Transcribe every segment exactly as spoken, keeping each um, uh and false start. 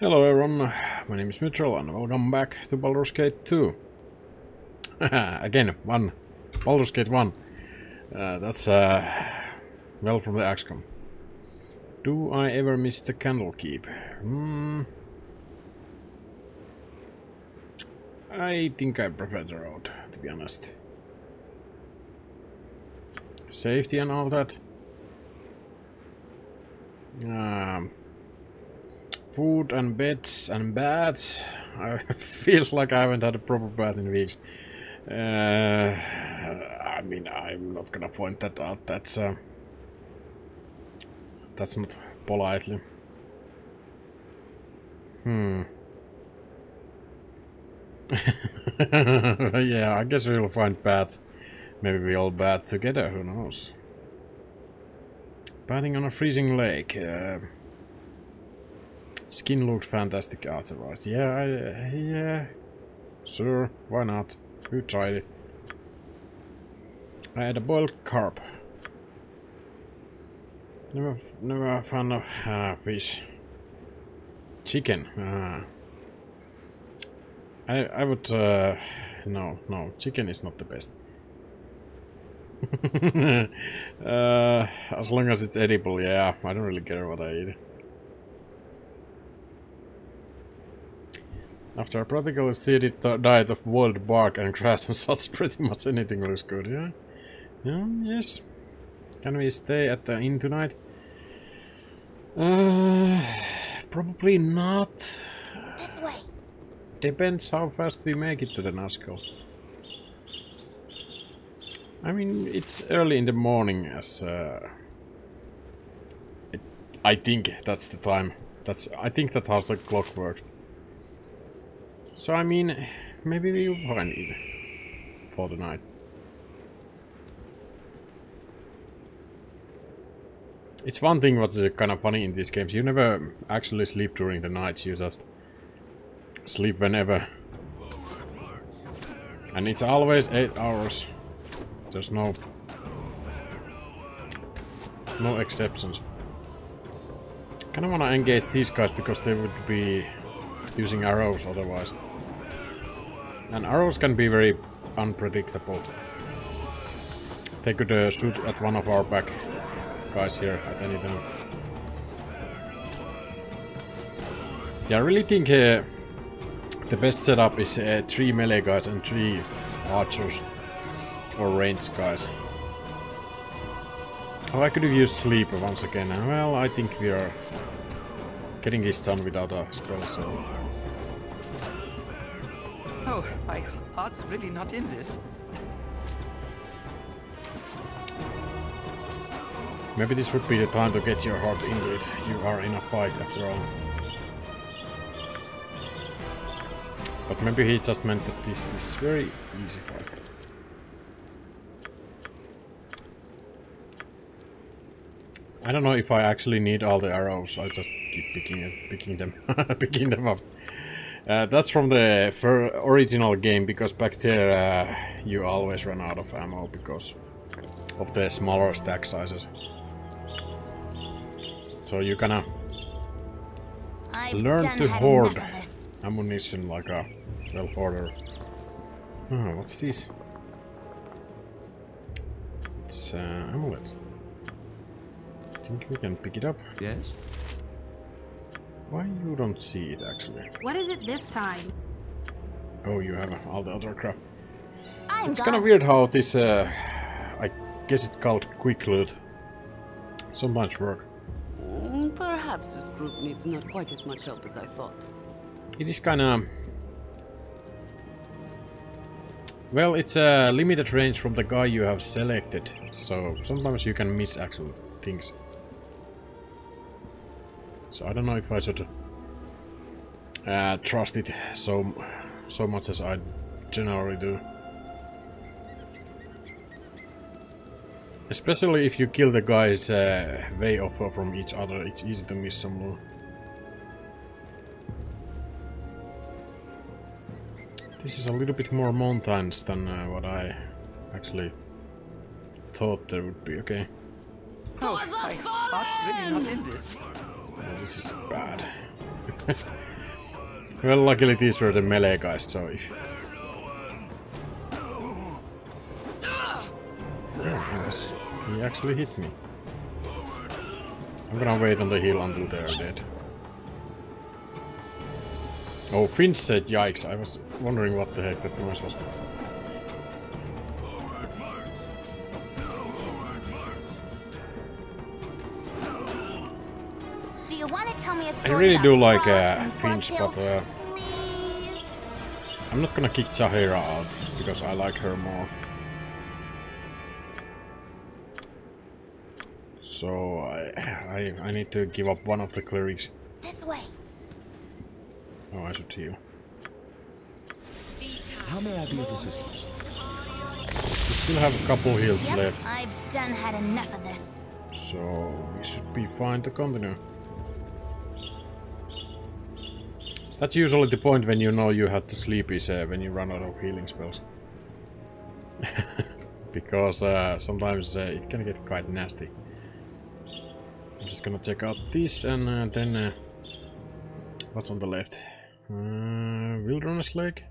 Hello everyone, my name is Mythrell and welcome back to Baldur's Gate two. Again, one. Baldur's Gate one. Uh, that's, uh, well, from the Axcom. Do I ever miss the Candlekeep? Hmm. I think I prefer the road, to be honest. Safety and all that. Um... Food and beds and baths. I feel like I haven't had a proper bath in weeks. Uh, I mean, I'm not gonna point that out. That's uh, that's not politely. Hmm. Yeah, I guess we'll find baths. Maybe we all bath together. Who knows? Bathing on a freezing lake. Uh, Skin looks fantastic afterwards. Yeah, I, uh, yeah. Sure, why not? Who tried it? I had a boiled carp. Never, never a fan of uh, fish. Chicken. Uh, I, I would. Uh, no, no, chicken is not the best. uh, as long as it's edible, yeah. I don't really care what I eat. After I practically steady diet of boiled bark and grass and such, pretty much anything looks good, yeah? Yeah, yes. Can we stay at the inn tonight? Uh, probably not. This way. Depends how fast we make it to the Nashkel. I mean, it's early in the morning, as uh, it, I think that's the time. That's I think that's how the clock works. So I mean, maybe we'll find it for the night. It's one thing what's kind of funny in these games, you never actually sleep during the nights, you just sleep whenever. And it's always eight hours, there's no, no exceptions. Kinda wanna engage these guys because they would be using arrows otherwise. And arrows can be very unpredictable. They could uh, shoot at one of our back guys here at any time. Yeah, I really think uh, the best setup is uh, three melee guys and three archers or ranged guys. Oh, I could have used sleeper once again. Well, I think we are getting his done without a spell, so. Oh, my heart's really not in this. Maybe this would be the time to get your heart into it. You are in a fight after all. But maybe he just meant that this is very easy fight. I don't know if I actually need all the arrows. I just keep picking it, picking them, picking them up. Uh, that's from the original game, because back there uh, you always run out of ammo because of the smaller stack sizes. So you kinda learn to hoard ammunition like a well hoarder. Oh, what's this? It's uh, amulets. I think we can pick it up. Yes. Why you don't see it actually? What is it this time? Oh, you have all the other crap. I'm it's kind of weird how this, uh, I guess it's called quick loot. So much work. Mm, perhaps this group needs not quite as much help as I thought. It is kind of. Well, it's a limited range from the guy you have selected, so sometimes you can miss actual things. So I don't know if I should uh, trust it so so much as I generally do. Especially if you kill the guys uh, way off from each other, it's easy to miss some loot. This is a little bit more mountains than uh, what I actually thought there would be. Okay. Oh, I, that's really not in this. This is bad. Well, luckily these were the melee guys, so if... Yeah, he actually hit me. I'm gonna wait on the hill until they are dead. Oh, Finch said yikes. I was wondering what the heck that noise was. Do you want to tell me a story? I really do like uh, Finch, but uh, I'm not gonna kick Jaheira out because I like her more. So I, I I need to give up one of the clerics. This way. Oh, I should heal. How may I be of assistance? We still have a couple heals yep, left. I've done had enough of this. So we should be fine to continue. That's usually the point when you know you have to sleep is uh, when you run out of healing spells. Because uh, sometimes uh, it can get quite nasty. I'm just gonna check out this and uh, then uh, what's on the left? Uh, Wilderness Lake?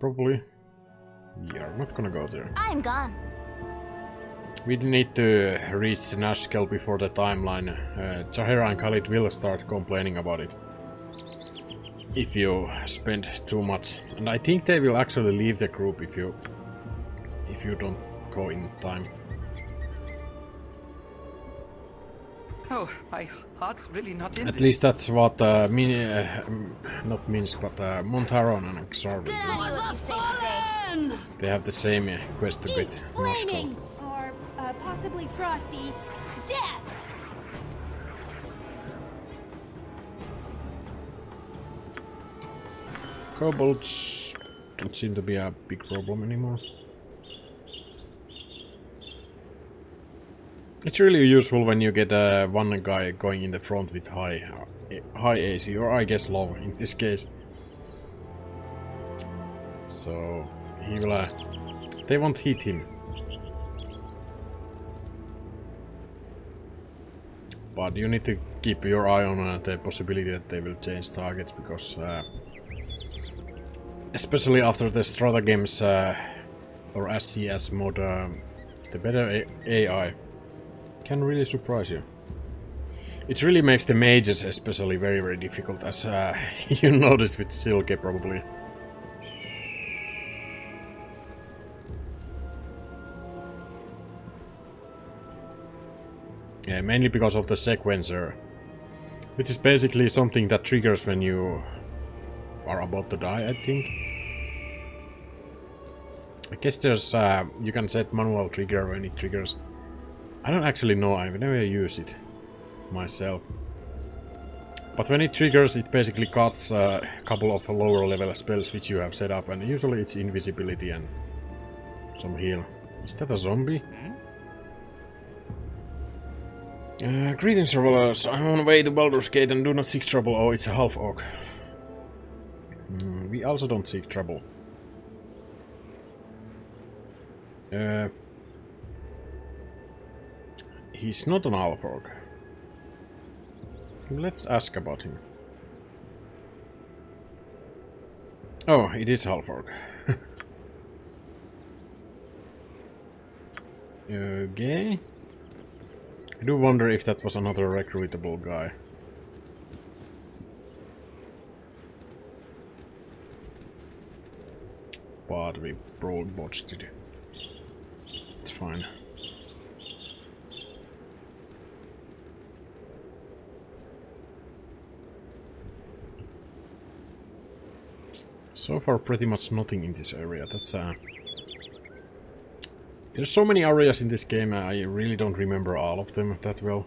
Probably. Yeah, I'm not gonna go there. I'm gone. We need to reach Nashkel before the timeline. Uh, Jaheira and Khalid will start complaining about it if you spend too much. And I think they will actually leave the group if you if you don't go in time. Oh, my heart's really not in. At this. least that's what uh, Min uh, not Minsc, but uh, Montaron and Xorv. They have the same uh, quest to beat Nashkel. Or uh, possibly frosty death. Kobolds don't seem to be a big problem anymore. It's really useful when you get uh, one guy going in the front with high, uh, high A C, or I guess low in this case. So he will. Uh, they won't hit him, but you need to keep your eye on uh, the possibility that they will change targets because, uh, especially after the Strata games uh, or S C S mod, uh, the better A I. Can really surprise you. It really makes the mages especially very very difficult, as uh, you noticed with Silke probably. Yeah, mainly because of the sequencer, which is basically something that triggers when you are about to die, I think. I guess there's uh, you can set manual trigger when it triggers. I don't actually know, I've never used it myself. But when it triggers, it basically casts a couple of lower level spells which you have set up, and usually it's invisibility and some heal. Is that a zombie? Uh, greetings travelers, I'm on way to Baldur's Gate and do not seek trouble. Oh, it's a half-orc. Mm, we also don't seek trouble. Uh... He's not an half-orc. Let's ask about him. Oh, it is half-orc. Okay. I do wonder if that was another recruitable guy. But we broad botched it. It's fine. So far, pretty much nothing in this area. That's uh, there's so many areas in this game. I really don't remember all of them that well.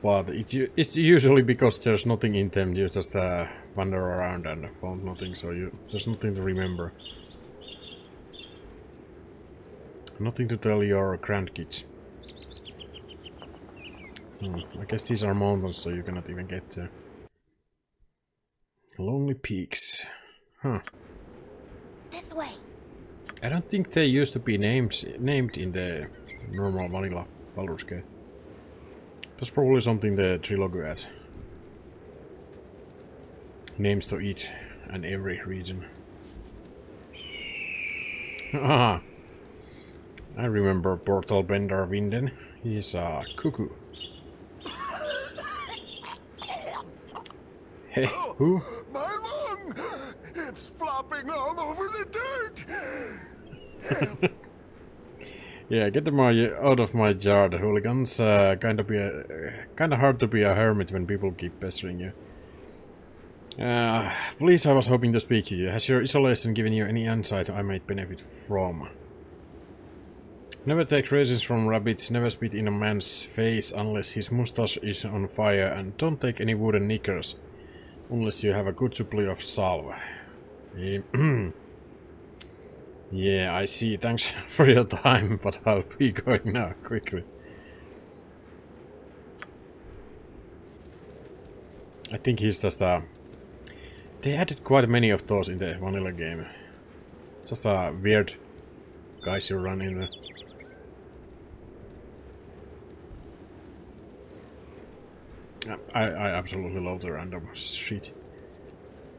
But it's it's usually because there's nothing in them. You just uh, wander around and found nothing, so you there's nothing to remember. Nothing to tell your grandkids. Hmm, I guess these are mountains, so you cannot even get to. Lonely Peaks. Huh. This way. I don't think they used to be named named in the normal vanilla Baldur's Gate. That's probably something the trilogy had. Names to each and every region. Ah, I remember Portal Bender Winden. He's a cuckoo. Hey, who? My lung! It's flopping all over the dirt! Yeah, get them out of my jar, the hooligans. Uh, kinda be a, uh, kinda hard to be a hermit when people keep pestering you. Uh, please, I was hoping to speak to you. Has your isolation given you any insight I might benefit from? Never take raisins from rabbits, never spit in a man's face unless his mustache is on fire, and don't take any wooden knickers. Unless you have a good supply of salve. Yeah, I see. Thanks for your time, but I'll be going now, quickly. I think he's just a... They added quite many of those in the vanilla game. Just a weird guys you run in. I, I absolutely love the random shit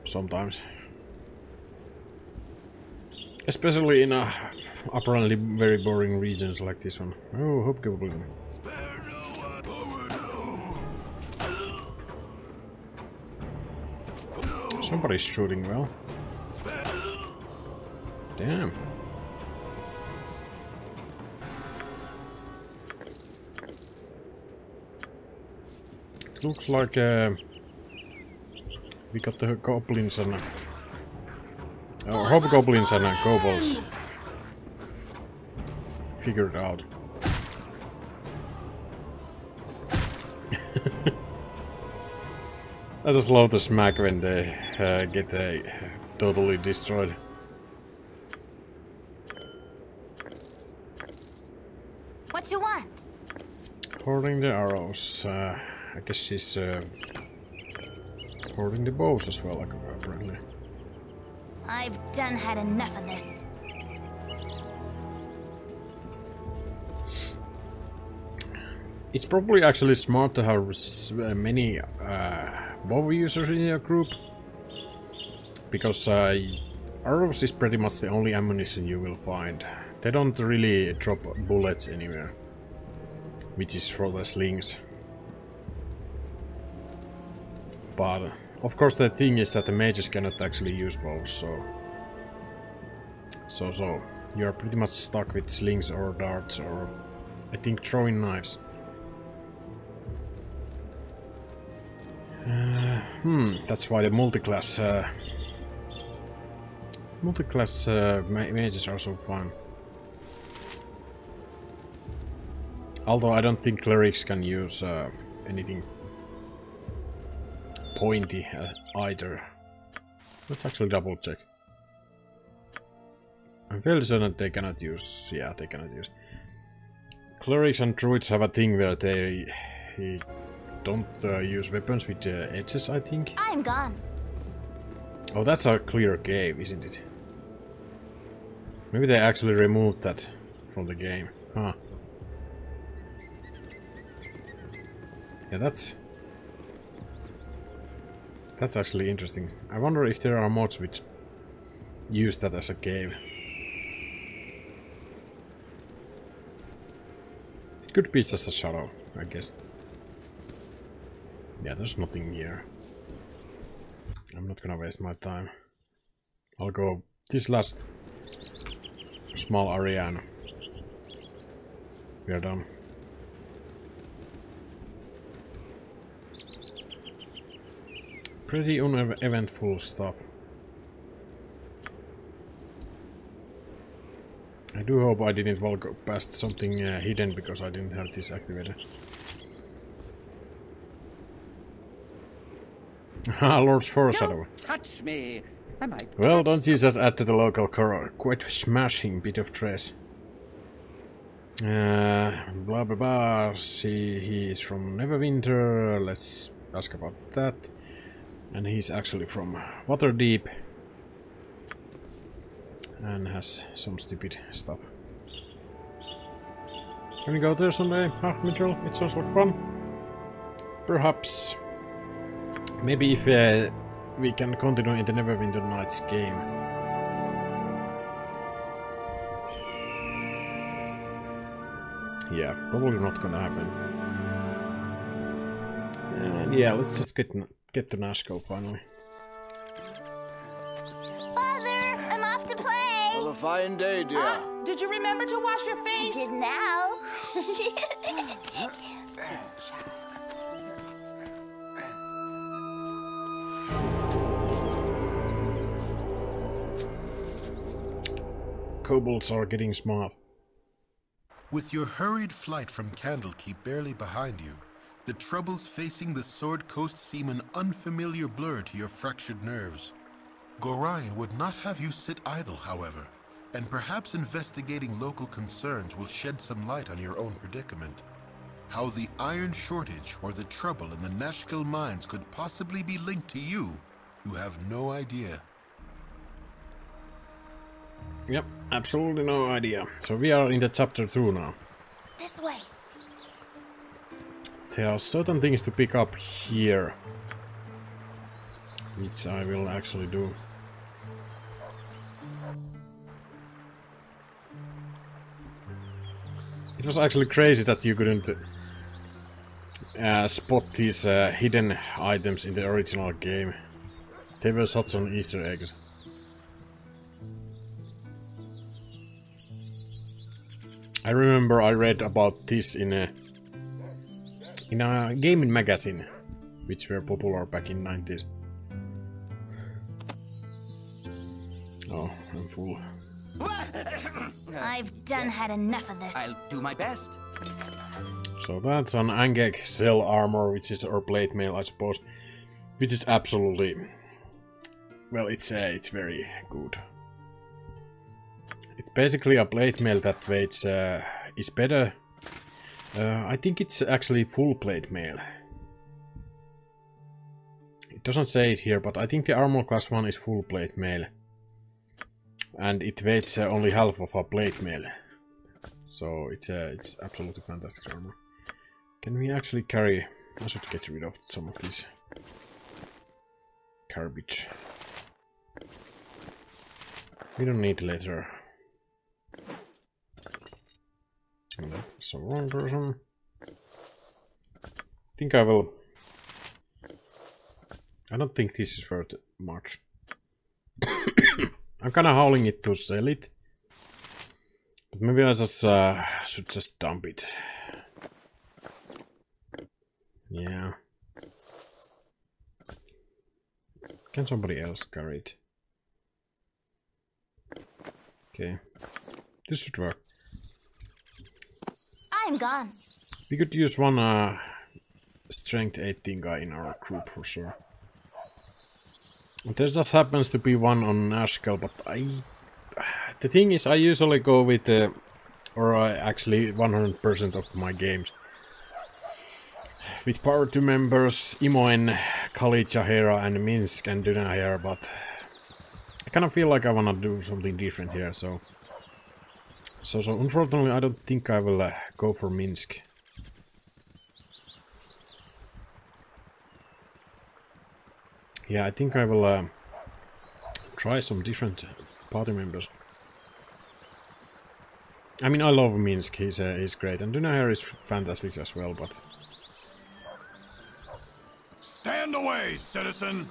sometimes, especially in uh, apparently very boring regions like this one. Oh, hope you believe me. Somebody's shooting well. Damn. Looks like uh, we got the goblins and uh, oh, hobgoblins and uh, kobolds figured out. I just love the smack when they uh, get uh, totally destroyed. What you want? Holding the arrows. Uh, I guess she's uh, holding the bows as well, apparently. I've done had enough of this. It's probably actually smart to have many uh, bow users in your group, because uh, arrows is pretty much the only ammunition you will find. They don't really drop bullets anywhere, which is for the slings. But, of course, the thing is that the mages cannot actually use bows, so... So, so, you're pretty much stuck with slings or darts or, I think, throwing knives. Uh, hmm, that's why the multi-class... Uh, multi-class uh, ma mages are so fun. Although I don't think clerics can use uh, anything... pointy uh, either. Let's actually double check. I'm fairly certain they cannot use. Yeah, they cannot use. Clerics and druids have a thing where they, they don't uh, use weapons with uh, edges, I think. I'm gone. Oh, that's a clear cave, isn't it? Maybe they actually removed that from the game. Huh. Yeah, that's... That's actually interesting. I wonder if there are mods which use that as a cave. It could be just a shadow, I guess. Yeah, there's nothing here. I'm not gonna waste my time. I'll go this last small area and we're done. Pretty uneventful stuff. I do hope I didn't walk past something uh, hidden because I didn't have this activated. Ah, Lord's foreshadow. Touch me. Am I well, don't you just add to the local core? Quite smashing bit of trash. Uh, blah blah blah. See, he is from Neverwinter. Let's ask about that. And he's actually from Waterdeep and has some stupid stuff. Can we go there someday? Huh, Mythrell? It sounds like fun. Perhaps. Maybe if uh, we can continue in the Neverwinter Nights game. Yeah, probably not gonna happen. And yeah, let's just get get to Nashkel finally. Father, I'm off to play. Have a fine day, dear. Oh, did you remember to wash your face? I did now. Sunshine. Kobolds are getting smart. With your hurried flight from Candlekeep barely behind you, the troubles facing the Sword Coast seem an unfamiliar blur to your fractured nerves. Gorion would not have you sit idle, however, and perhaps investigating local concerns will shed some light on your own predicament. How the iron shortage or the trouble in the Nashkel mines could possibly be linked to you, you have no idea. Yep, absolutely no idea. So we are in the chapter two now. This way. There are certain things to pick up here, which I will actually do. It was actually crazy that you couldn't uh, spot these uh, hidden items in the original game. They were such an Easter egg. I remember I read about this in a in a gaming magazine, which were popular back in nineties. Oh, I'm full. I've done had enough of this. I'll do my best. So that's an Ankheg cell armor, which is or plate mail, I suppose, which is absolutely well. It's uh, it's very good. It's basically a plate mail that weights uh, is better. Uh, I think it's actually full plate mail. It doesn't say it here, but I think the armor class one is full plate mail, and it weights uh, only half of a plate mail. So it's uh, it's absolutely fantastic armor. Can we actually carry? I should get rid of some of this garbage. We don't need leather. And that was the wrong person. I think I will... I don't think this is worth much. I'm kinda howling it to sell it. But maybe I just uh, should just dump it. Yeah. Can somebody else carry it? Okay. This should work. I'm gone. We could use one uh, strength eighteen guy in our group for sure. There just happens to be one on Nashkel, but I... The thing is, I usually go with... Uh, or uh, actually one hundred percent of my games. With Power two members, Imoen, Kali, Jaheira and Minsc and Dynaheir, but... I kind of feel like I wanna do something different here, so... So, so unfortunately, I don't think I will uh, go for Minsc. Yeah, I think I will uh, try some different party members. I mean, I love Minsc, he's, uh, he's great, and Dynaheir is fantastic as well, but... Stand away, citizen!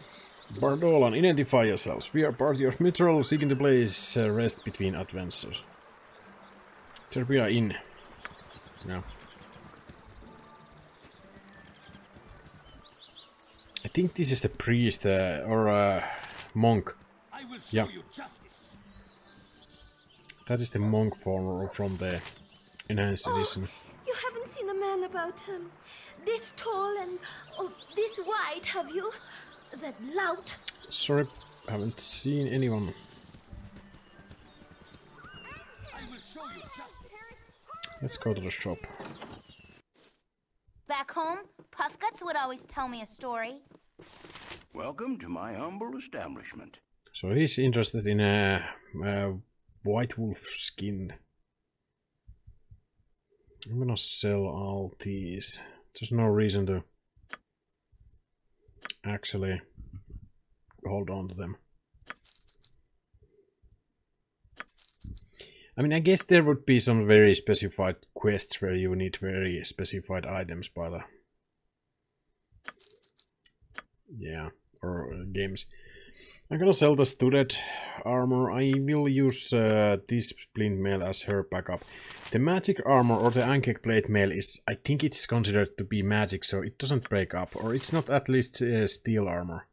Bardolan, identify yourselves. We are party of Mythrell, seeking to place uh, rest between adventures. There we are in. Yeah. I think this is the priest uh, or uh, monk. I will show yeah. You justice. That is the monk form from the enhanced oh, edition. You haven't seen a man about him. This tall and oh, this wide, have you? That lout. Sorry, haven't seen anyone. Let's go to the shop. Back home, Puffguts would always tell me a story. Welcome to my humble establishment. So he's interested in a, a white wolf skin. I'm gonna sell all these. There's no reason to actually hold on to them. I mean, I guess there would be some very specified quests where you need very specified items by the... Yeah, or uh, games. I'm gonna sell the studded armor. I will use uh, this splint mail as her backup. The magic armor or the Ankheg plate mail is... I think it's considered to be magic, so it doesn't break up. Or it's not at least uh, steel armor.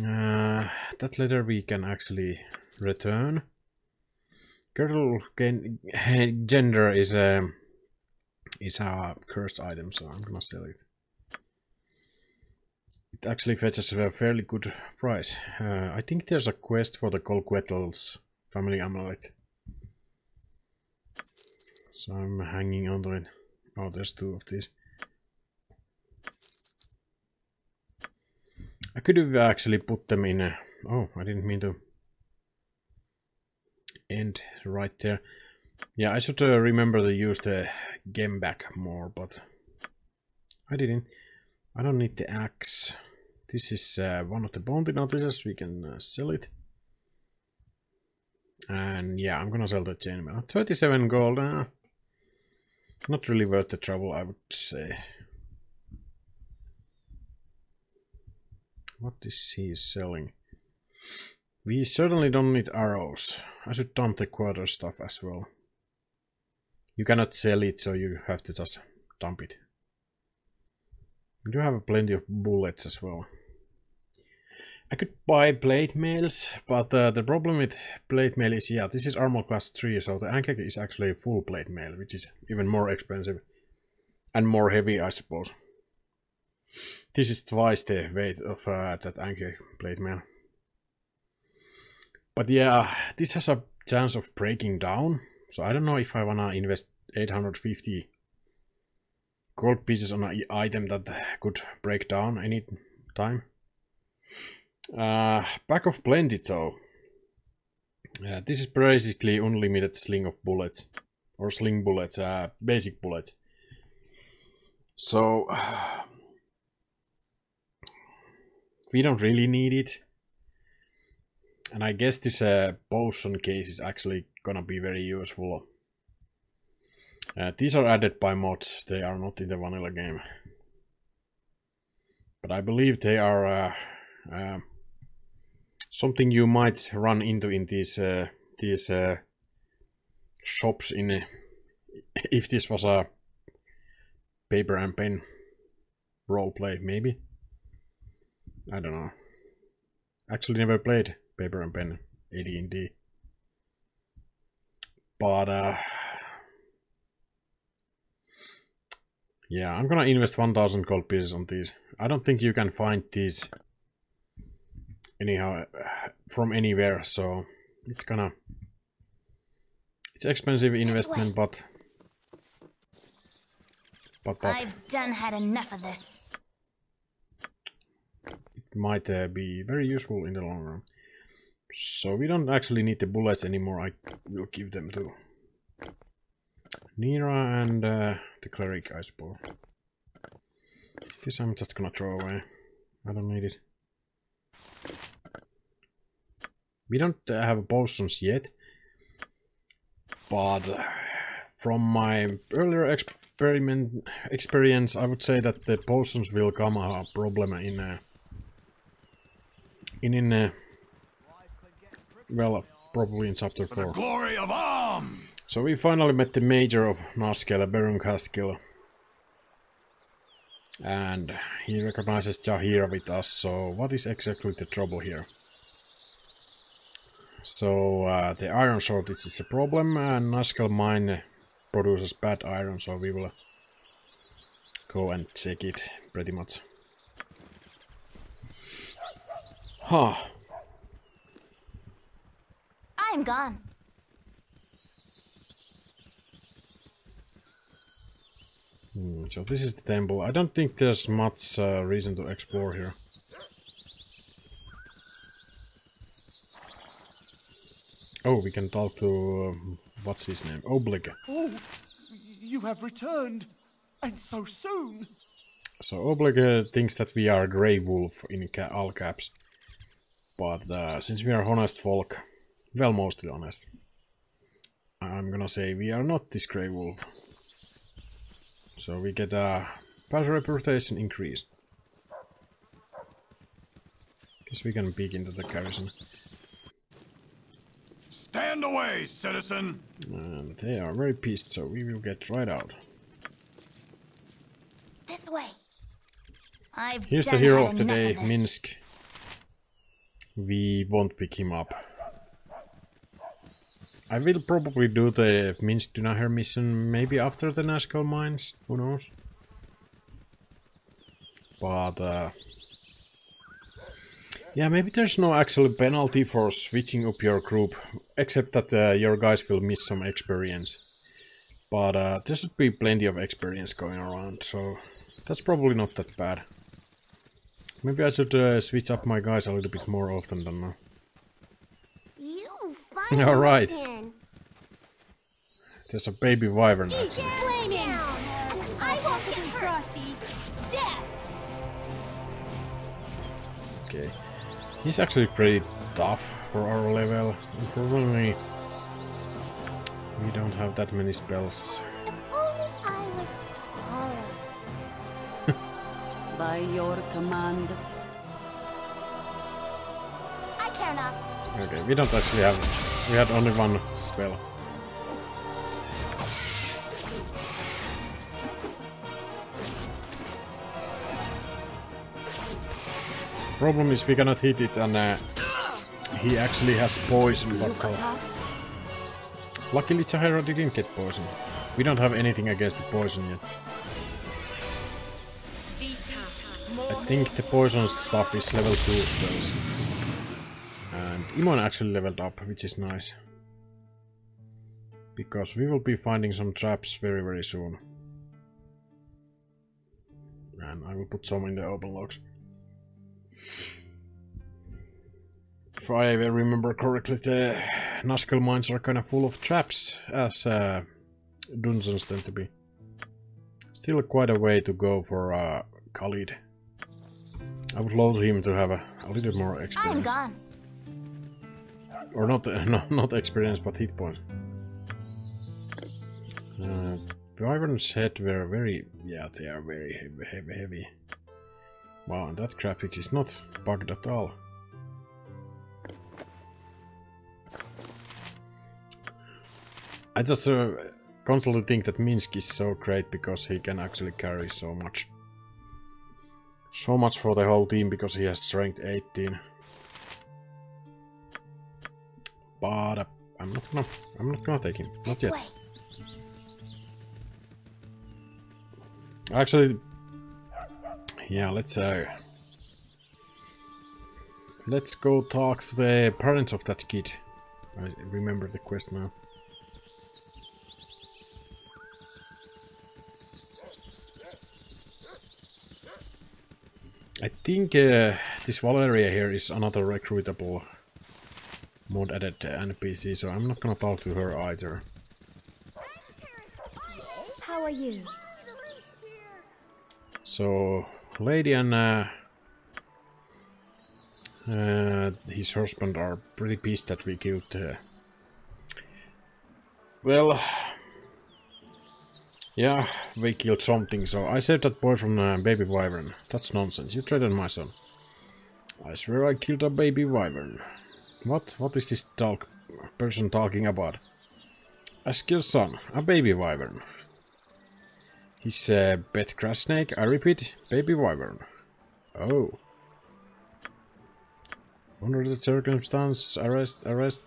Uh, that letter we can actually return. Girdle gender is a, is a cursed item, so I'm gonna sell it. It actually fetches a fairly good price. Uh, I think there's a quest for the Colquettles family amulet. So I'm hanging on to it. Oh, there's two of these. I could have actually put them in a... Oh, I didn't mean to... end right there. Yeah, I should uh, remember to use the game back more, but I didn't. I don't need the axe. This is uh, one of the bounty notices. We can uh, sell it. And yeah, I'm gonna sell the chainmail. thirty-seven gold. Uh, not really worth the trouble, I would say. What is he selling? We certainly don't need arrows. I should dump the quarter stuff as well. You cannot sell it, so you have to just dump it. We do have plenty of bullets as well. I could buy plate mails, but uh, the problem with plate mail is, yeah, this is armor class three, so the Ankheg is actually full plate mail, which is even more expensive and more heavy, I suppose. This is twice the weight of uh, that Ankheg plate mail. But yeah, this has a chance of breaking down, so I don't know if I wanna invest eight hundred fifty gold pieces on an item that could break down any time. Uh, pack of plenty though. Uh, this is basically unlimited sling of bullets, or sling bullets, uh, basic bullets. So uh, we don't really need it. And I guess this uh, potion case is actually gonna be very useful. Uh, these are added by mods, they are not in the vanilla game. But I believe they are uh, uh, something you might run into in these uh, these uh, shops in uh, if this was a paper and pen roleplay, maybe. I don't know. Actually never played paper and pen A D and D, but uh, yeah, I'm gonna invest one thousand gold pieces on these. I don't think you can find these anyhow from anywhere, so it's gonna, it's expensive investment, but but but I've done had enough of this. It might uh, be very useful in the long run. So we don't actually need the bullets anymore, I will give them to Neera and uh, the cleric, I suppose. This I'm just gonna throw away, I don't need it. We don't uh, have potions yet, but uh, from my earlier experiment experience I would say that the potions will come a problem in uh, in... in uh, well, probably in chapter four. Glory of arm! So we finally met the Major of Nashkel, Baron Kaskil. And he recognizes Jaheira with us, so what is exactly the trouble here? So uh, the iron shortage is a problem, and Nashkel mine produces bad iron, so we will go and check it, pretty much. Huh. I'm gone. Hmm, so this is the temple. I don't think there's much uh, reason to explore here. Oh, we can talk to um, what's his name? Oblige. Oh, you have returned, and so soon. So Oblige uh, thinks that we are Grey Wolf in ca all caps, but uh, since we are honest folk, well, mostly honest, I'm gonna say we are not this Grey Wolf. So we get a bad reputation increase. Guess we can peek into the garrison. Stand away, citizen! And they are very pissed, so we will get right out. This way. I've Here's the hero of the day, of Minsc. We won't pick him up. I will probably do the Minsc Dynaheir mission maybe after the Nashkel mines, who knows. But uh, yeah, maybe there's no actual penalty for switching up your group, except that uh, your guys will miss some experience. But uh, there should be plenty of experience going around, so that's probably not that bad. Maybe I should uh, switch up my guys a little bit more often than now. All right. There's a baby wyvern. Actually. Okay, he's actually pretty tough for our level. Unfortunately, we don't have that many spells. If only I was taller. By your command. I care not. Okay, we don't actually have. We had only one spell. Problem is we cannot hit it, and uh, he actually has poison. But uh, luckily Jaheira didn't get poison. We don't have anything against the poison yet. I think the poison stuff is level two spells. Imoen actually leveled up, which is nice. Because we will be finding some traps very very soon. And I will put some in the open logs. If I remember correctly, the Nashkel mines are kind of full of traps, as uh, dungeons tend to be. Still quite a way to go for uh, Khalid. I would love him to have a, a little more experience. I'm gone. Or not, uh, no, not experience, but hit point. Uh, the Wyvern's head were very, yeah, they are very heavy, heavy, heavy. Wow, and that graphics is not bugged at all. I just uh, constantly think that Minsc is so great because he can actually carry so much. So much for the whole team because he has strength eighteen. But uh, I'm not gonna, I'm not gonna take him, not yet. Actually, yeah, let's uh, let's go talk to the parents of that kid. I remember the quest now. I think uh, this Valeria here is another recruitable mod added N P C, so I'm not gonna talk to her either. How are you? So, lady and uh, uh, his husband are pretty pissed that we killed. Uh, well, yeah, we killed something. So I saved that boy from uh, baby wyvern. That's nonsense. You threatened my son. I swear I killed a baby wyvern. What? What is this talk person talking about? Ask your son, a baby wyvern. He's a pet grass snake, I repeat, baby wyvern. Oh. Under the circumstance, arrest, arrest.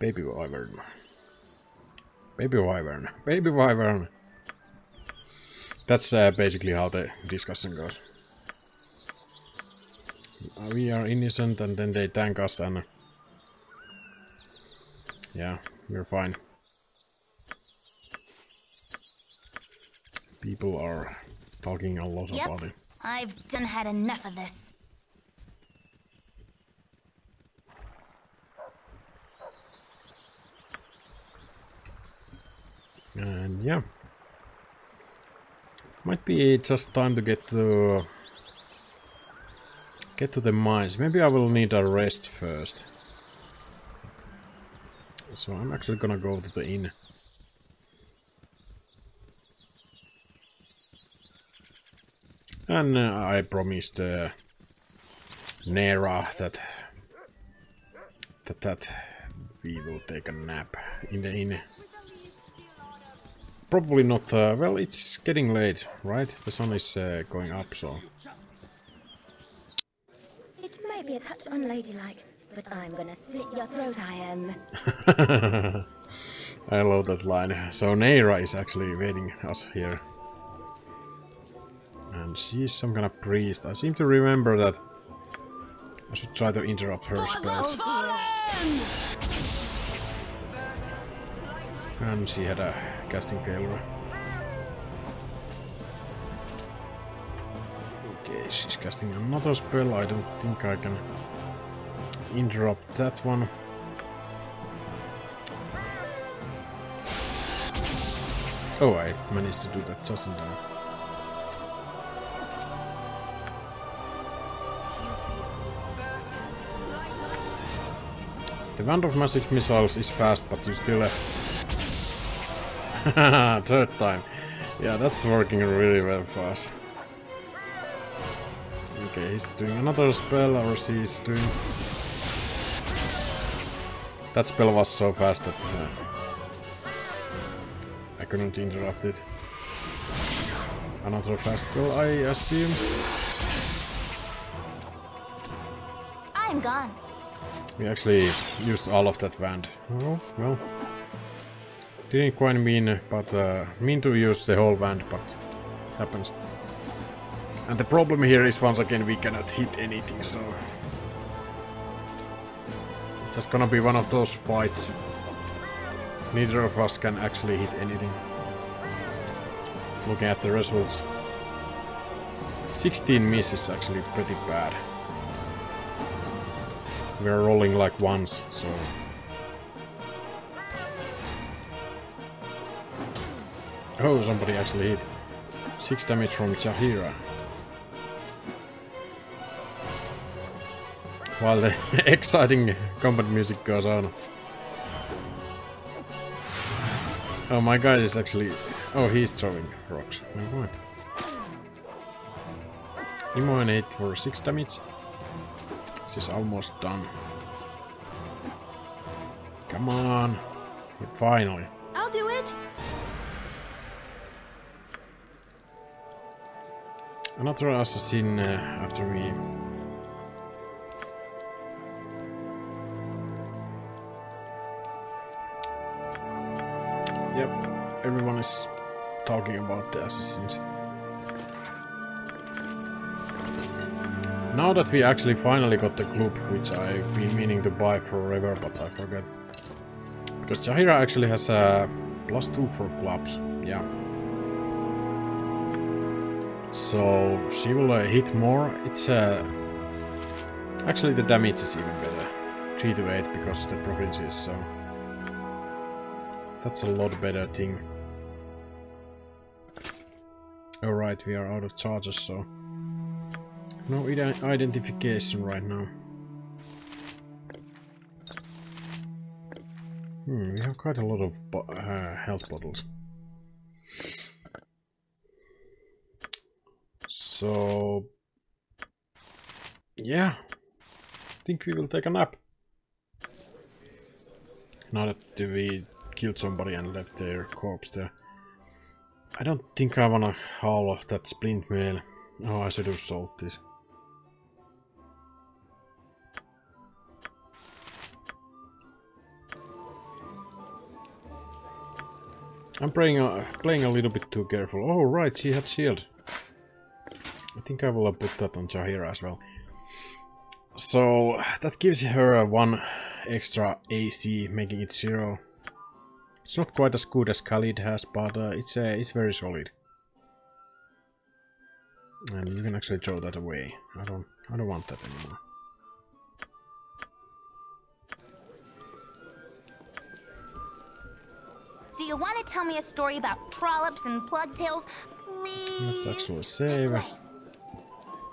Baby wyvern. Baby wyvern. Baby wyvern. That's uh, basically how the discussion goes. We are innocent, and then they tank us, and yeah, we're fine. People are talking a lot yep, about it. I've done had enough of this. And yeah, Might be just time to get to get to the mines. Maybe I will need a rest first. So I'm actually gonna go to the inn. And uh, I promised uh, Neera that, that that we will take a nap in the inn. Probably not. Uh, well, it's getting late, right? The sun is uh, going up, so. It may be a touch unladylike, but I'm gonna slit your throat. I am. I love that line. So Neera is actually waiting us here. And she's some kind of priest. I seem to remember that I should try to interrupt her spells. And she had a casting failure. Okay, she's casting another spell. I don't think I can interrupt that one. Oh, I managed to do that just in time. The Wand of Magic Missiles is fast, but you still... Uh... Third time. Yeah, that's working really well for us. Okay, he's doing another spell, or she's doing... That spell was so fast that uh, I couldn't interrupt it. Another fast spell, I assume. I'm gone. We actually used all of that wand. Oh, well. Didn't quite mean, but uh, mean to use the whole wand, but it happens. And the problem here is, once again, we cannot hit anything, so... It's just gonna be one of those fights. Neither of us can actually hit anything. Looking at the results. sixteen misses, actually pretty bad. We're rolling like ones, so... Oh, somebody actually hit. Six damage from Jaheira. While the exciting combat music goes on. Oh, my guy is actually... Oh, he's throwing rocks. Oh, Imoen hit for six damage. This is almost done. Come on. Finally. I'll do it. Another assassin uh, after me. Yep. Everyone is talking about the assassins. Now that we actually finally got the club, which I've been meaning to buy forever, but I forgot. Because Jaheira actually has a plus two for clubs, yeah. So she will uh, hit more. It's uh, actually the damage is even better, three to eight, because of the provinces. So that's a lot better thing. All right, we are out of charges, so. No identification right now. Hmm, we have quite a lot of bo uh, health bottles. So... Yeah. I think we will take a nap. Now that we killed somebody and left their corpse there. I don't think I wanna haul off that splint mail. Oh, I should have sold this. I'm playing a, playing a little bit too careful. Oh right, she had shield. I think I will put that on Jaheira as well. So that gives her one extra A C, making it zero. It's not quite as good as Khalid has, but uh, it's uh, it's very solid. And you can actually throw that away. I don't. I don't want that anymore. Do you want to tell me a story about trollops and plugtails? Let's actually save. I'm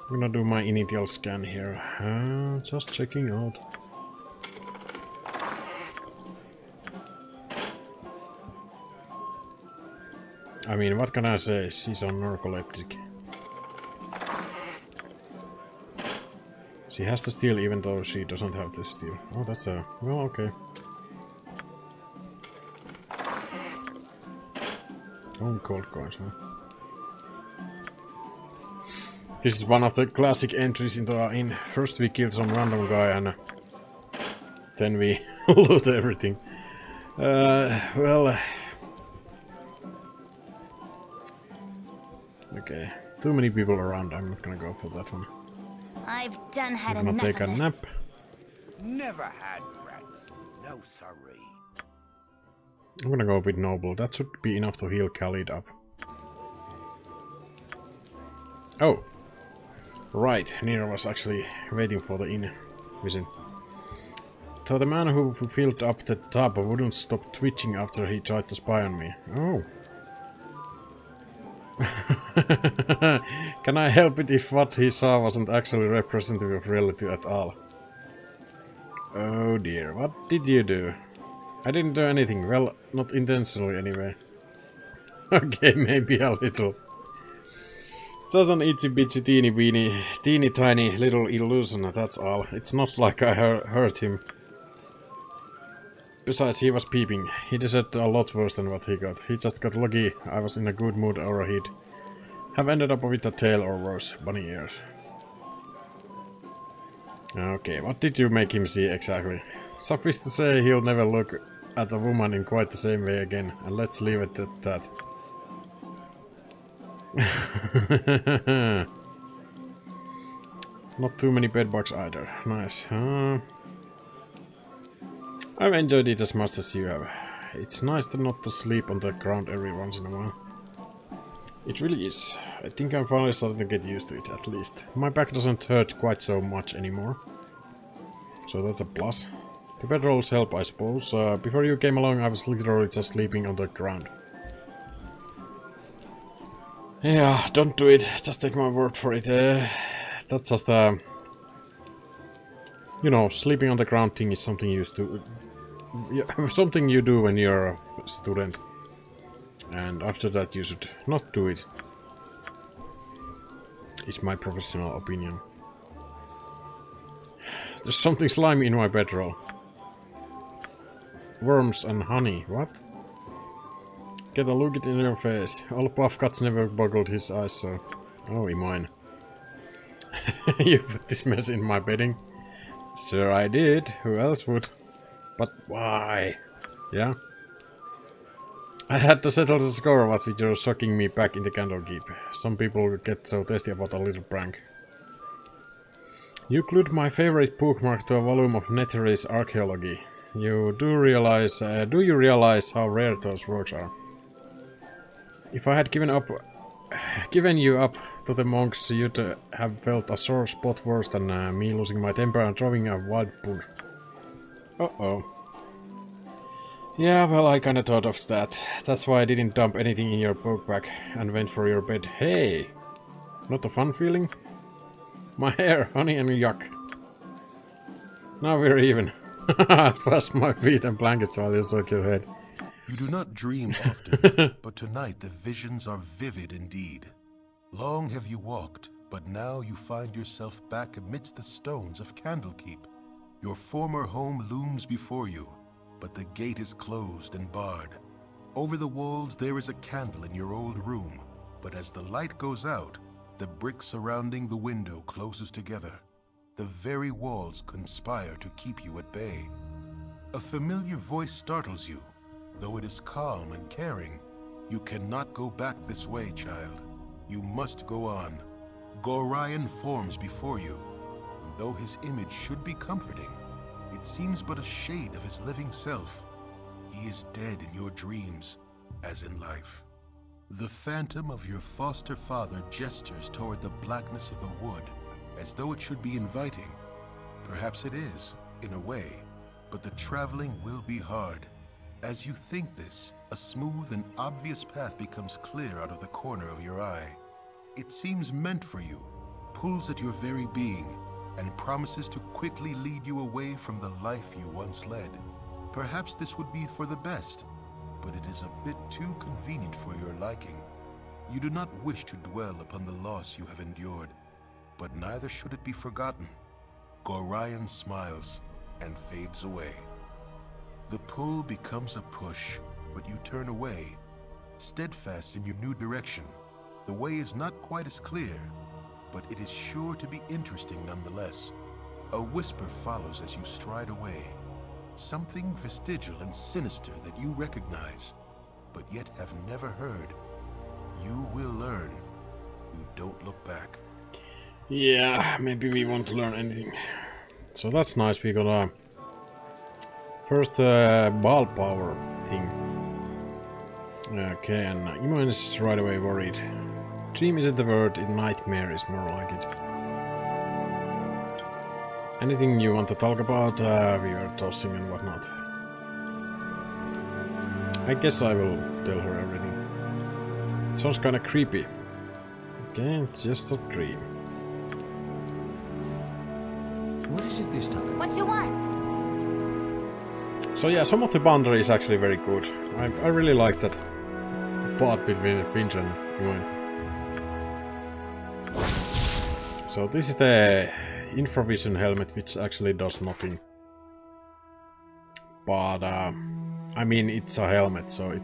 gonna do my initial scan here. Uh, just checking out. I mean, what can I say? She's on narcoleptic. She has to steal even though she doesn't have to steal. Oh, that's a... well, okay. Oh, gold coins, huh? This is one of the classic entries into our inn. First we kill some random guy and... then we loot everything. Uh, well... okay, too many people around. I'm not gonna go for that one. I've done had enough. I'm gonna take a nap. Never had rats. No, sorry. I'm gonna go with Noble. That should be enough to heal Khalid up. Oh, right. Neera was actually waiting for the inn visit. So the man who filled up the tub wouldn't stop twitching after he tried to spy on me. Oh. Can I help it if what he saw wasn't actually representative of reality at all? Oh dear, what did you do? I didn't do anything, well, not intentionally anyway. Okay, maybe a little. Just an itsy bitsy teeny weeny, teeny tiny little illusion, that's all. It's not like I hurt him. Besides, he was peeping. He deserved a lot worse than what he got. He just got lucky. I was in a good mood, or he'd have ended up with a tail or worse, bunny ears. Okay, what did you make him see exactly? Suffice to say, he'll never look at a woman in quite the same way again, and let's leave it at that. Not too many bedbugs either. Nice, huh? I've enjoyed it as much as you have. It's nice to not to sleep on the ground every once in a while. It really is. I think I'm finally starting to get used to it, at least. My back doesn't hurt quite so much anymore. So that's a plus. The bedrolls help, I suppose. Uh, before you came along, I was literally just sleeping on the ground. Yeah, don't do it. Just take my word for it. Uh, that's just a... Uh, you know, sleeping on the ground thing is something you do. Yeah, something you do when you're a student, and after that you should not do it. It's my professional opinion. There's something slimy in my bedroll. Worms and honey. What? Get a look at it in your face. All puff cuts never boggled his eyes, so... oh, Imoen. You put this mess in my bedding. Sure I did, who else would? But why? Yeah? I had to settle the score what with your sucking me back in the Candlekeep. Some people get so testy about a little prank. You glued my favorite bookmark to a volume of Nettery's archaeology. You do realize, uh, do you realize how rare those works are? If I had given up, given you up to the monks, you'd uh, have felt a sore spot worse than uh, me losing my temper and throwing a wild bull. Uh-oh. Yeah, well, I kinda thought of that. That's why I didn't dump anything in your book bag and went for your bed. Hey! Not a fun feeling? My hair, honey and yuck. Now we're even. I fussed my feet and blankets while you suck your head. You do not dream often, but tonight the visions are vivid indeed. Long have you walked, but now you find yourself back amidst the stones of Candlekeep. Your former home looms before you, but the gate is closed and barred. Over the walls there is a candle in your old room, but as the light goes out, the brick surrounding the window closes together. The very walls conspire to keep you at bay. A familiar voice startles you. Though it is calm and caring, you cannot go back this way, child. You must go on. Gorion forms before you. Though his image should be comforting, it seems but a shade of his living self. He is dead in your dreams, as in life. The phantom of your foster father gestures toward the blackness of the wood, as though it should be inviting. Perhaps it is, in a way, but the traveling will be hard. As you think this, a smooth and obvious path becomes clear out of the corner of your eye. It seems meant for you, pulls at your very being, and promises to quickly lead you away from the life you once led. Perhaps this would be for the best, but it is a bit too convenient for your liking. You do not wish to dwell upon the loss you have endured, but neither should it be forgotten. Gorion smiles and fades away. The pull becomes a push, but you turn away, steadfast in your new direction. The way is not quite as clear, but it is sure to be interesting nonetheless. A whisper follows as you stride away, something vestigial and sinister that you recognize, but yet have never heard. You will learn. You don't look back. Yeah, maybe we won't learn anything. So that's nice. We got a first uh, ball power thing. Okay, and Imoen is right away worried. Dream isn't the word, nightmare is more like it. Anything you want to talk about? Uh, we were tossing and whatnot. I guess I will tell her everything. Sounds kinda creepy. Okay, it's just a dream. What is it this time? What you want? So yeah, some of the boundary is actually very good. I, I really like that part between Finch and Imoen. So this is the Infravision helmet, which actually does nothing. But, uh, I mean, it's a helmet, so it...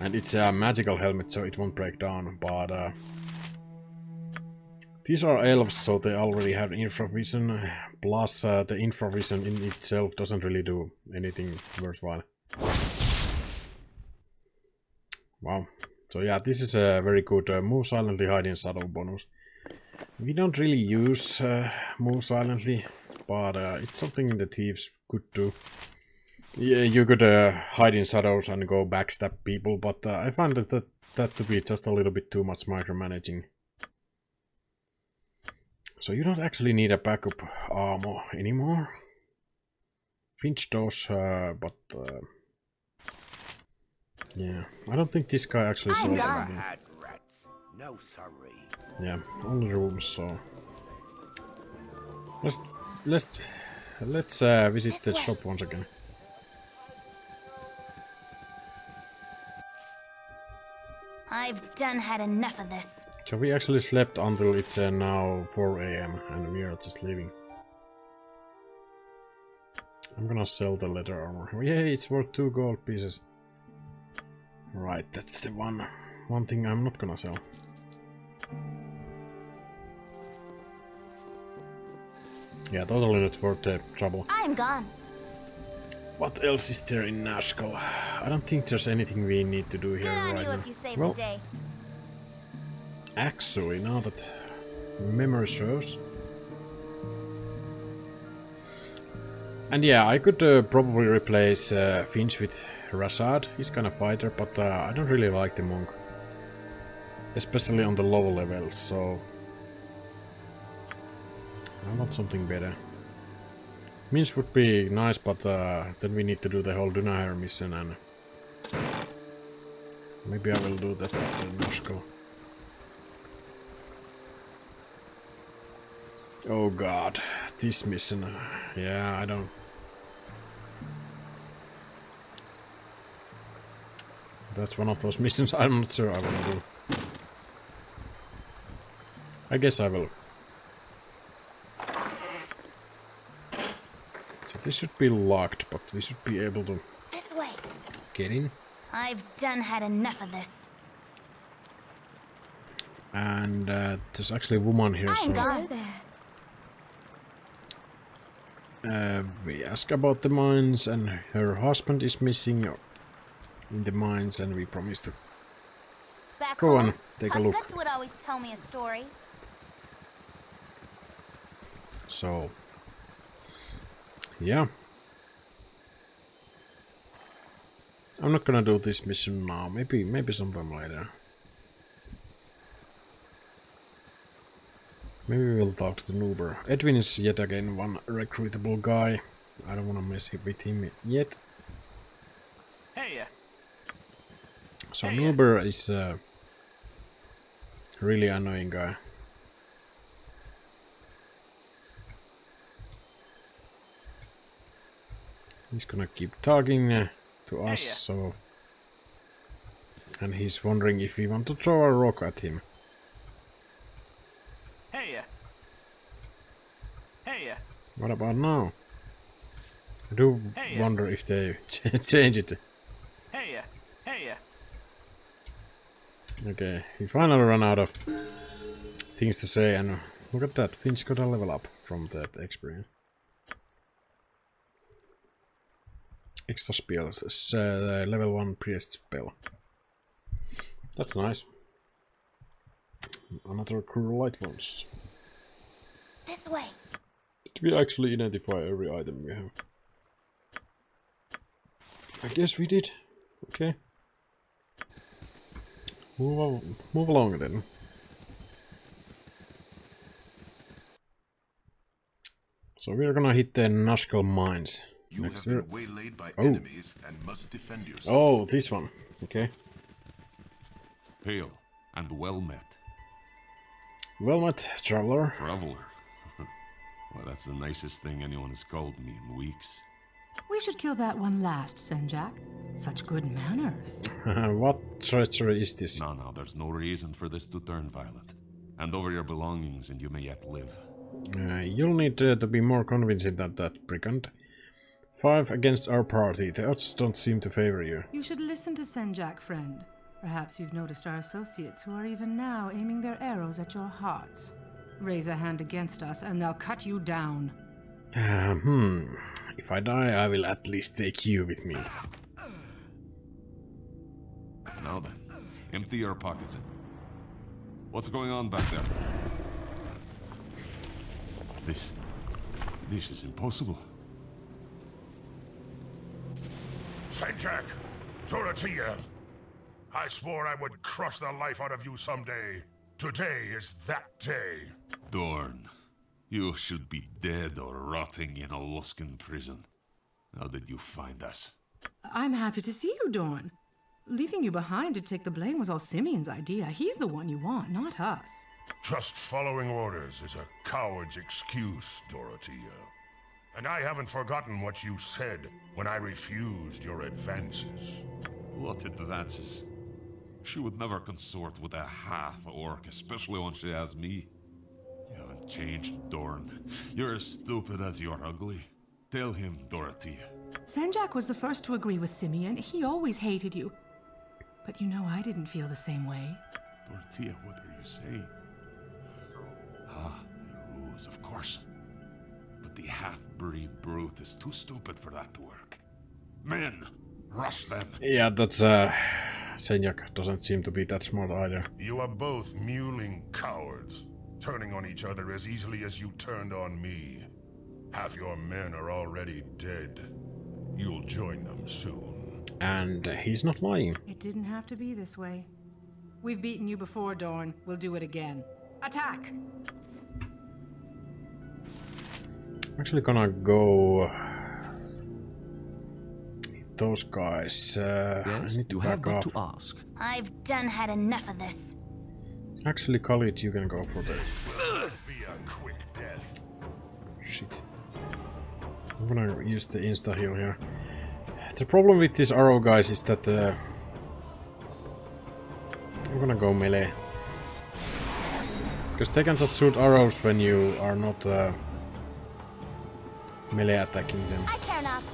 And it's a magical helmet, so it won't break down, but uh, these are elves, so they already have infravision, plus uh, the infravision in itself doesn't really do anything worthwhile. Wow. So yeah, this is a very good uh, move silently, hide in shadow bonus. We don't really use uh, move silently, but uh, it's something the thieves could do. Yeah, you could uh, hide in shadows and go backstab people, but uh, I find that, that that to be just a little bit too much micromanaging. So you don't actually need a backup armor anymore. Finch does, uh, but... Uh, yeah, I don't think this guy actually sold anything. No, sorry. Yeah, only rooms, so... Let's, let's, let's uh, visit the shop once again. I've done had enough of this. So we actually slept until it's uh, now four A M and we are just leaving. I'm gonna sell the leather armor. Yay, it's worth two gold pieces. Right, that's the one one thing I'm not gonna sell. Yeah, totally not worth the trouble. I'm gone. What else is there in Nashkel? I don't think there's anything we need to do here right now. Well, actually, now that memory serves. And yeah, I could uh, probably replace uh, Finch with Rasad. He's kind of fighter, but uh, I don't really like the monk, especially on the lower levels. So I want something better. Minsc would be nice, but uh, then we need to do the whole Dynaheir mission, and maybe I will do that after Nashkel. Oh god, this mission, uh, yeah, I don't... That's one of those missions I'm not sure I will do. I guess I will. This should be locked, but we should be able to this way. Get in. I've done had enough of this. And uh, there's actually a woman here, I'm so... Gone. Uh, we ask about the mines, and her husband is missing in the mines, and we promise to back go home. And take Puppets a look. Would always tell me a story. So... Yeah. I'm not gonna do this mission now. Maybe, maybe sometime later. Maybe we'll talk to the Noober. Edwin is yet again one recruitable guy. I don't wanna mess with him yet. Hey. So Noober is a really annoying guy. He's gonna keep talking uh, to us, so... And he's wondering if we want to throw a rock at him. Hey! Hey! What about now? I do hey. wonder if they change it. Hey! Hey! Okay, we finally run out of things to say, and look at that, Finch got a level up from that experience. Extra spells, uh, level one priest spell. That's nice. Another cruel light ones. This way. Did we actually identify every item we have? I guess we did. Okay. Move on, move along then. So we're gonna hit the Nashkel mines. You Next have been waylaid by oh. enemies and must defend yourself. Oh, this one. Okay. Hail and well met. Well met, traveler. Traveler. Well, that's the nicest thing anyone has called me in weeks. We should kill that one last, Senjak. Such good manners. What treachery is this? No, no, there's no reason for this to turn violent. Hand over your belongings and you may yet live. Uh, you'll need uh, to be more convincing than that, brigand. Five against our party. The odds don't seem to favor you. You should listen to Senjak, friend. Perhaps you've noticed our associates who are even now aiming their arrows at your hearts. Raise a hand against us and they'll cut you down. Uh, hmm. If I die, I will at least take you with me. Now then, empty your pockets. What's going on back there? This... this is impossible. Senjak, Dorothea, I swore I would crush the life out of you someday. Today is that day. Dorn, you should be dead or rotting in a Luskan prison. How did you find us? I'm happy to see you, Dorn. Leaving you behind to take the blame was all Simeon's idea. He's the one you want, not us. Just following orders is a coward's excuse, Dorothea. And I haven't forgotten what you said when I refused your advances. What advances? She would never consort with a half-orc, especially when she has me. You haven't changed, Dorn. You're as stupid as you're ugly. Tell him, Dorothea. Senjak was the first to agree with Simeon. He always hated you. But you know I didn't feel the same way. Dorothea, what are you saying? Ah, the ruse, of course. The half-breed brute is too stupid for that to work. Men, rush them. Yeah, that's uh, Senjak doesn't seem to be that smart either. You are both mewling cowards, turning on each other as easily as you turned on me. Half your men are already dead. You'll join them soon. And uh, he's not lying. It didn't have to be this way. We've beaten you before, Dorn. We'll do it again. Attack! I'm actually gonna go those guys. Uh, yes, I need to back up. To ask. I've done had enough of this. Actually, Khalid, you can go for that. Be a quick death. Shit. I'm gonna use the insta heal here. The problem with these arrow guys is that uh, I'm gonna go melee because they can just shoot arrows when you are not. Uh, Melee attacking them. I care enough.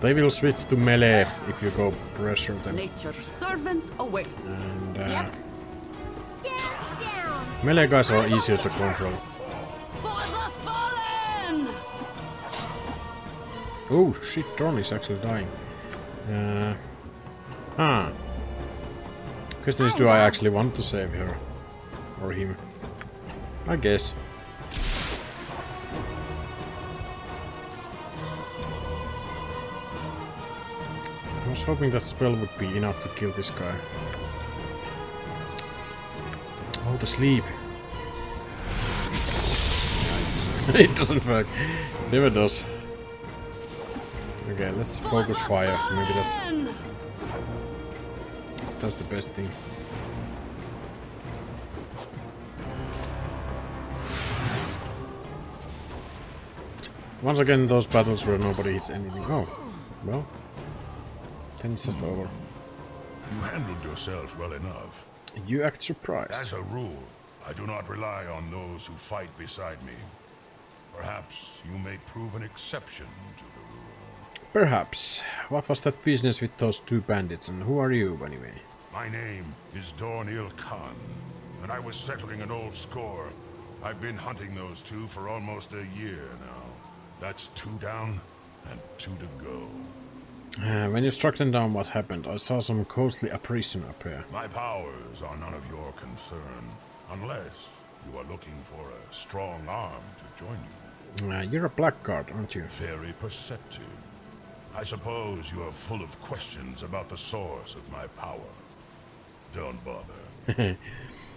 They will switch to melee if you go pressure them. Nature servant awaits. And, uh, yep. Stand down. Melee guys are easier to control. For the fallen! Oh shit, Dorn is actually dying. Uh, huh. Question is, do I actually want to save her? Or him? I guess. I was hoping that spell would be enough to kill this guy. All to sleep. It doesn't work. Never does. Okay, let's focus fire. Maybe that's that's the best thing. Once again, those battles where nobody hits anything. Oh, well, then it's just over. You handled yourself well enough. You act surprised. As a rule, I do not rely on those who fight beside me. Perhaps you may prove an exception to the rule. Perhaps. What was that business with those two bandits, and who are you, anyway? My name is Dorn Il-Khan, and I was settling an old score. I've been hunting those two for almost a year now. That's two down and two to go. Uh, when you struck them down, what happened? I saw some ghostly apparition up here. My powers are none of your concern, unless you are looking for a strong arm to join you. Uh, you're a blackguard, aren't you? Very perceptive. I suppose you are full of questions about the source of my power. Don't bother.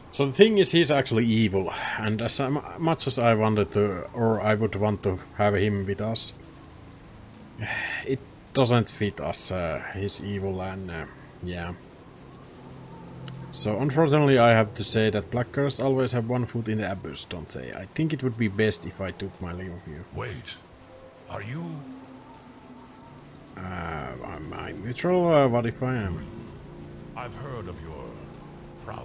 So the thing is, he's actually evil, and as much as I wanted to, or I would want to have him with us, it doesn't fit us, uh, he's evil, and uh, yeah. So unfortunately I have to say that blackguards always have one foot in the abyss, don't they? I think it would be best if I took my leave of you. Wait, are you... Uh, am I neutral? Uh, what if I am? I've heard of your prowess.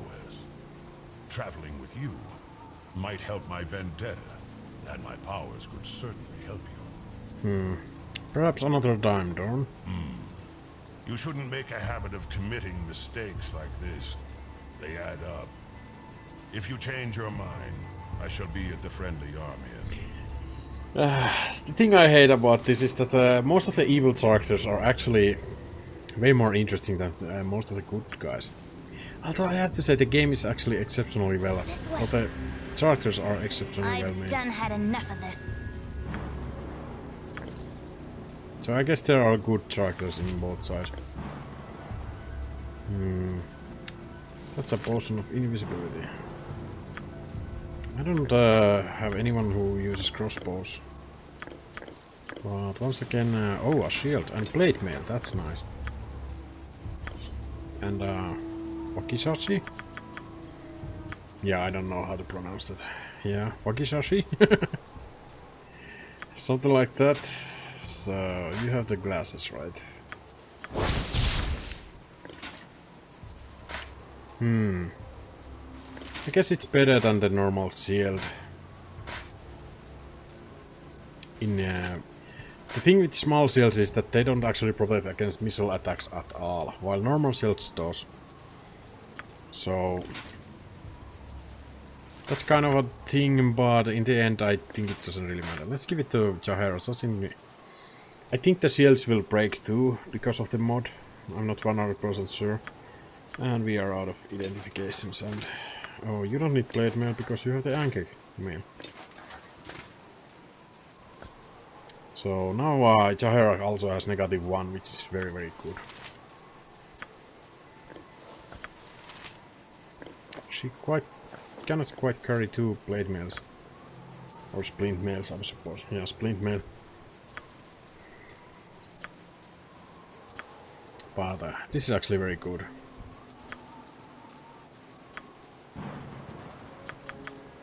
Traveling with you might help my vendetta, and my powers could certainly help you. Hmm. Perhaps another time, Dorn. Hmm. You shouldn't make a habit of committing mistakes like this. They add up. If you change your mind, I shall be at the friendly army. Uh, the thing I hate about this is that uh, most of the evil characters are actually way more interesting than uh, most of the good guys. Although I have to say the game is actually exceptionally well, but the characters are exceptionally well made. I've done had enough of this. So I guess there are good characters in both sides. Hmm. That's a potion of invisibility. I don't uh, have anyone who uses crossbows. But once again, uh, oh, a shield and plate mail. That's nice. And. Uh, Wakizashi? Yeah, I don't know how to pronounce that. Yeah, Wakizashi? Something like that. So, you have the glasses, right? Hmm. I guess it's better than the normal shield. In uh, the thing with small shields is that they don't actually protect against missile attacks at all, while normal shields does. So that's kind of a thing, but in the end I think it doesn't really matter. Let's give it to Jaheira. I think the shields will break too because of the mod. I'm not one hundred percent sure. And we are out of identifications and... Oh, you don't need plate mail because you have the Ankheg mail. So now uh, Jaheira also has negative one, which is very very good. She quite cannot quite carry two blade mails. Or splint mails, I suppose. Yeah, splint mail. But uh, this is actually very good.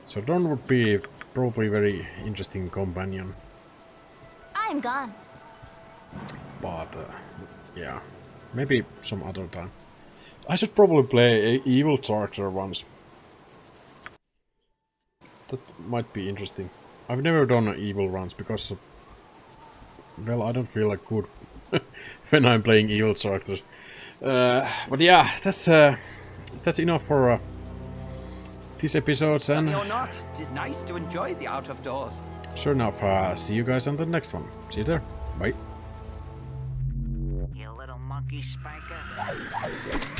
So Dorn would be probably a very interesting companion. I'm gone. But uh, yeah, maybe some other time. I should probably play an evil character once. That might be interesting. I've never done evil runs because... Well, I don't feel like good when I'm playing evil characters. Uh, but yeah, that's uh, that's enough for uh, these episodes and... Or not, it is nice to enjoy the out of doors. Sure enough, uh, see you guys on the next one. See you there. Bye. You little monkey spiker.